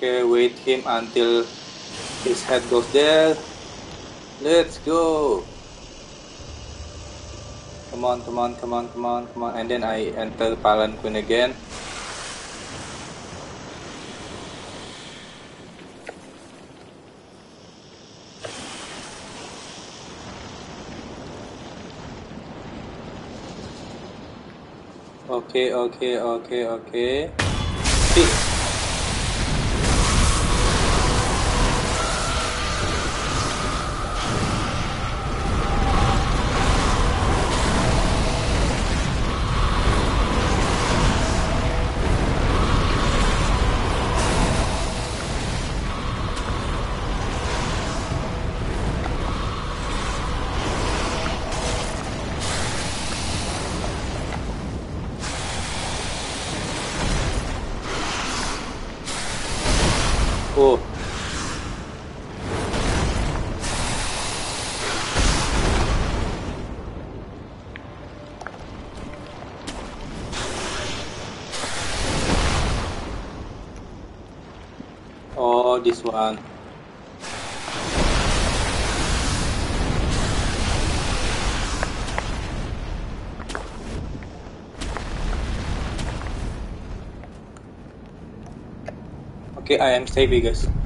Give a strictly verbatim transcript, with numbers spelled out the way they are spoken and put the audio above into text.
Okay, wait him until his head goes there. Let's go. Come on, come on, come on, come on, come on. And then I enter palanquin again. Okay, okay, okay, okay. See. Oh. Oh, this one. Okay, I am safe, guys.